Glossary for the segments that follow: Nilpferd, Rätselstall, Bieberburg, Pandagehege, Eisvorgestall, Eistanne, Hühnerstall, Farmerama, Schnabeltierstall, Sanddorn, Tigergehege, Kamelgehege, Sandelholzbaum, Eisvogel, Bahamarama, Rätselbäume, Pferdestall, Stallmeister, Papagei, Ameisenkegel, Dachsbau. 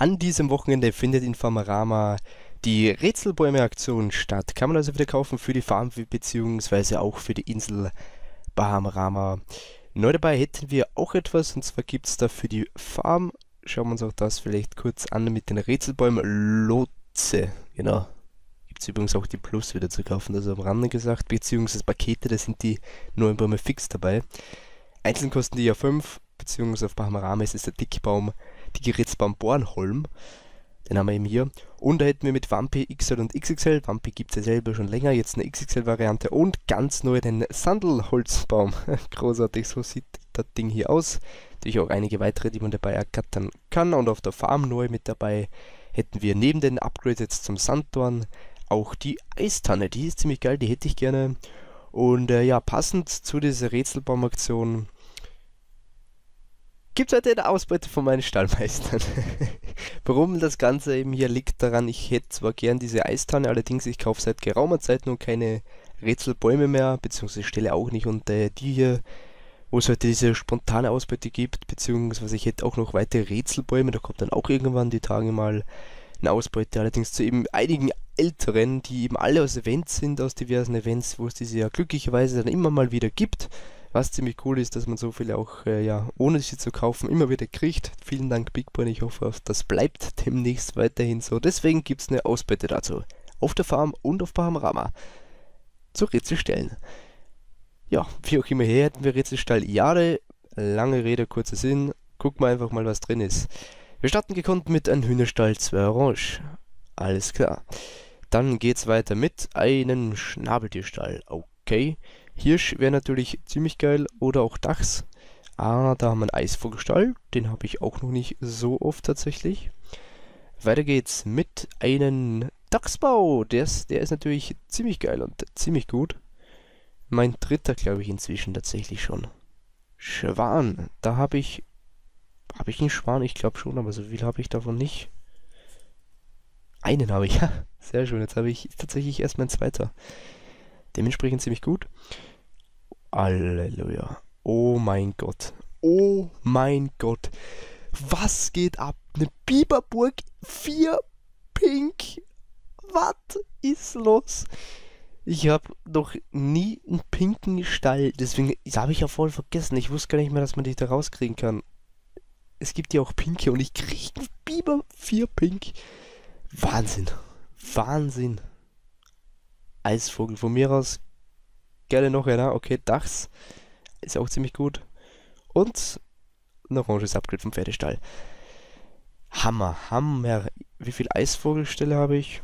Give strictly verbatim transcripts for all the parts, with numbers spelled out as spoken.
An diesem Wochenende findet in Farmerama die Rätselbäume-Aktion statt. Kann man also wieder kaufen für die Farm bzw. auch für die Insel Bahamarama. Neu dabei hätten wir auch etwas, und zwar gibt es da für die Farm, schauen wir uns auch das vielleicht kurz an, mit den Rätselbäumen Lotse, genau. Gibt es übrigens auch die Plus wieder zu kaufen, das am Rande gesagt, beziehungsweise Pakete, da sind die neuen Bäume fix dabei. Einzeln kosten die ja fünf, beziehungsweise auf Bahamarama ist es der Dickbaum, Dicke-Rätselbaum Bornholm, den haben wir eben hier. Und da hätten wir mit Wampe, X L und X X L, Wampe gibt es ja selber schon länger, jetzt eine X X L-Variante und ganz neu den Sandelholzbaum. Großartig, so sieht das Ding hier aus. Natürlich auch einige weitere, die man dabei ergattern kann, und auf der Farm neu mit dabei hätten wir neben den Upgrades jetzt zum Sanddorn auch die Eistanne, die ist ziemlich geil, die hätte ich gerne. Und äh, ja, passend zu dieser Rätselbaumaktion gibt es heute eine Ausbeute von meinen Stallmeistern. Warum das Ganze eben hier liegt daran, ich hätte zwar gern diese Eistanne, allerdings ich kaufe seit geraumer Zeit nun keine Rätselbäume mehr, beziehungsweise Stelle auch nicht, und äh, die hier, wo es heute diese spontane Ausbeute gibt, beziehungsweise ich hätte auch noch weitere Rätselbäume, da kommt dann auch irgendwann die Tage mal eine Ausbeute, allerdings zu eben einigen älteren, die eben alle aus Events sind, aus diversen Events, wo es diese ja glücklicherweise dann immer mal wieder gibt. Was ziemlich cool ist, dass man so viele auch, äh, ja, ohne sie zu kaufen, immer wieder kriegt. Vielen Dank, Bigborn. Ich hoffe, das bleibt demnächst weiterhin so. Deswegen gibt es eine Ausbeute dazu. Auf der Farm und auf Bahamarama. Zu Rätselstellen. Ja, wie auch immer, hier hätten wir Rätselstall Jahre. Lange Rede, kurzer Sinn. Gucken wir einfach mal, was drin ist. Wir starten gekonnt mit einem Hühnerstall zwei Orange. Alles klar. Dann geht's weiter mit einem Schnabeltierstall. Okay. Hirsch wäre natürlich ziemlich geil, oder auch Dachs. Ah, da haben wir einen Eisvorgestall, den habe ich auch noch nicht so oft tatsächlich. Weiter geht's mit einem Dachsbau, der ist, der ist natürlich ziemlich geil und ziemlich gut. Mein dritter, glaube ich, inzwischen tatsächlich schon. Schwan, da habe ich, habe ich einen Schwan? Ich glaube schon, aber so viel habe ich davon nicht. Einen habe ich, ja, sehr schön, jetzt habe ich tatsächlich erst mein zweiter. Dementsprechend ziemlich gut. Halleluja. Oh mein Gott. Oh mein Gott. Was geht ab? Eine Bieberburg vier Pink. Was ist los? Ich habe noch nie einen pinken Stall. Deswegen habe ich ja voll vergessen. Ich wusste gar nicht mehr, dass man die da rauskriegen kann. Es gibt ja auch pinke. Und ich kriege einen Biber vier Pink. Wahnsinn. Wahnsinn. Eisvogel von mir aus. Gerne noch einer. Okay, Dachs. Ist auch ziemlich gut. Und ein oranges Upgrade vom Pferdestall. Hammer, Hammer. Wie viel Eisvogelställe habe ich?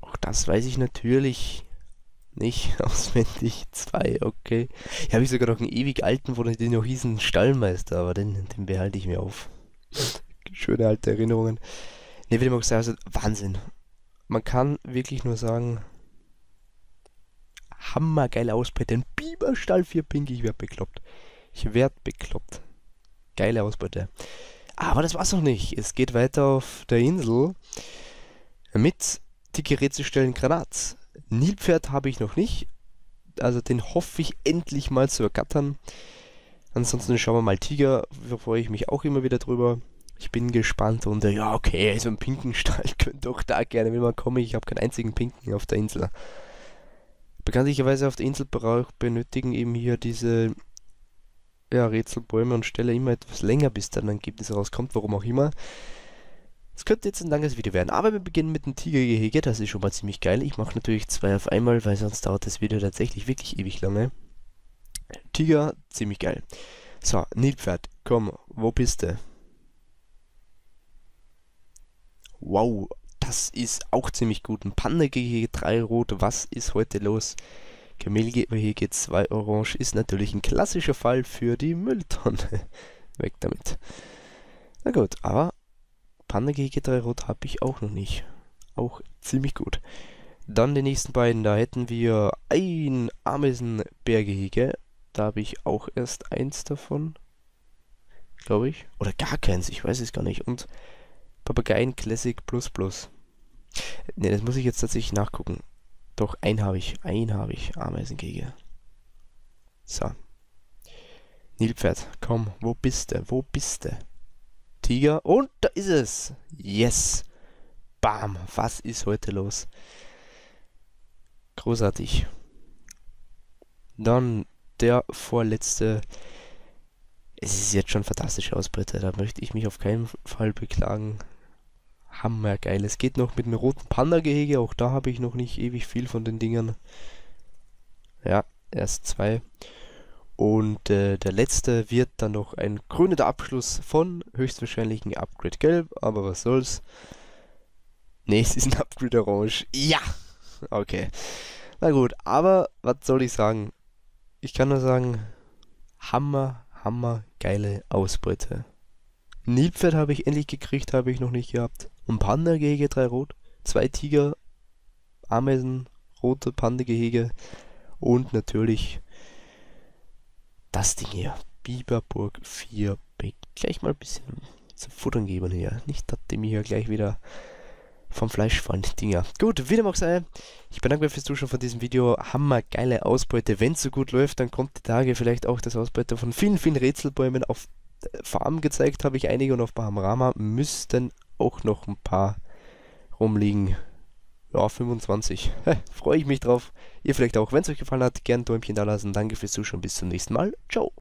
Auch das weiß ich natürlich nicht auswendig. Zwei, okay. Hier habe ich sogar noch einen ewig alten, wo den noch hießen Stallmeister, aber den, den behalte ich mir auf. Schöne alte Erinnerungen. Ne, würde ich mal sagen, also Wahnsinn. Man kann wirklich nur sagen, hammergeil Ausbeute. Ein Biberstall vier Pink. Ich werd bekloppt. Ich werd bekloppt. Geile Ausbeute. Aber das war's noch nicht. Es geht weiter auf der Insel mit dicke Rätselstellen Granat. Nilpferd habe ich noch nicht. Also den hoffe ich endlich mal zu ergattern. Ansonsten schauen wir mal Tiger. Da freue ich mich auch immer wieder drüber. Ich bin gespannt, und ja, okay, so einen pinken Stall könnt ihr auch da gerne wenn mal kommen. Ich habe keinen einzigen pinken auf der Insel. Bekanntlicherweise auf der Insel benötigen eben hier diese ja, Rätselbäume und Ställe immer etwas länger, bis dann ein Ergebnis rauskommt, warum auch immer. Es könnte jetzt ein langes Video werden, aber wir beginnen mit dem Tigergehege, das ist schon mal ziemlich geil. Ich mache natürlich zwei auf einmal, weil sonst dauert das Video tatsächlich wirklich ewig lange. Tiger, ziemlich geil. So, Nilpferd, komm, wo bist du? Wow. Das ist auch ziemlich gut. Ein Pandagehege drei Rot. Was ist heute los? Kamelgehege zwei Orange ist natürlich ein klassischer Fall für die Mülltonne. Weg damit. Na gut, aber Pandagehege drei Rot habe ich auch noch nicht. Auch ziemlich gut. Dann die nächsten beiden. Da hätten wir ein Ameisenbärgehege. Da habe ich auch erst eins davon. Glaube ich. Oder gar keins. Ich weiß es gar nicht. Und Papageien Classic Plus Plus. Ne, das muss ich jetzt tatsächlich nachgucken. Doch, einen habe ich. Einen habe ich. Ameisenkegel. So. Nilpferd, komm. Wo bist du? Wo bist du? Tiger. Und da ist es. Yes. Bam. Was ist heute los? Großartig. Dann der vorletzte. Es ist jetzt schon fantastische Ausbeute. Da möchte ich mich auf keinen Fall beklagen. Hammergeil. Es geht noch mit dem roten Pandagehege. Auch da habe ich noch nicht ewig viel von den Dingern. Ja, erst zwei. Und äh, der letzte wird dann noch ein grüner Abschluss von höchstwahrscheinlich ein Upgrade Gelb. Aber was soll's. Ne, es ist ein Upgrade Orange. Ja! Okay. Na gut, aber was soll ich sagen? Ich kann nur sagen, Hammer, Hammer, geile Ausbeute. Nilpferd habe ich endlich gekriegt, habe ich noch nicht gehabt. Und Pandagehege, drei Rot, zwei Tiger, Ameisen, rote Pandagehege und natürlich das Ding hier. Bieberburg vier. Gleich mal ein bisschen zu futtern geben hier. Nicht, dass dem hier gleich wieder vom Fleisch fallen die Dinger. Gut, wie dem auch sei. Ich bedanke mich fürs Zuschauen von diesem Video. Hammer geile Ausbeute. Wenn es so gut läuft, dann kommt die Tage vielleicht auch das Ausbeute von vielen, vielen Rätselbäumen. Auf Farm gezeigt habe ich einige und auf Bahamarama müssten auch noch ein paar rumliegen. Ja, fünfundzwanzig. Freue ich mich drauf. Ihr vielleicht auch. Wenn es euch gefallen hat, gerne ein Däumchen da lassen. Danke fürs Zuschauen. Bis zum nächsten Mal. Ciao.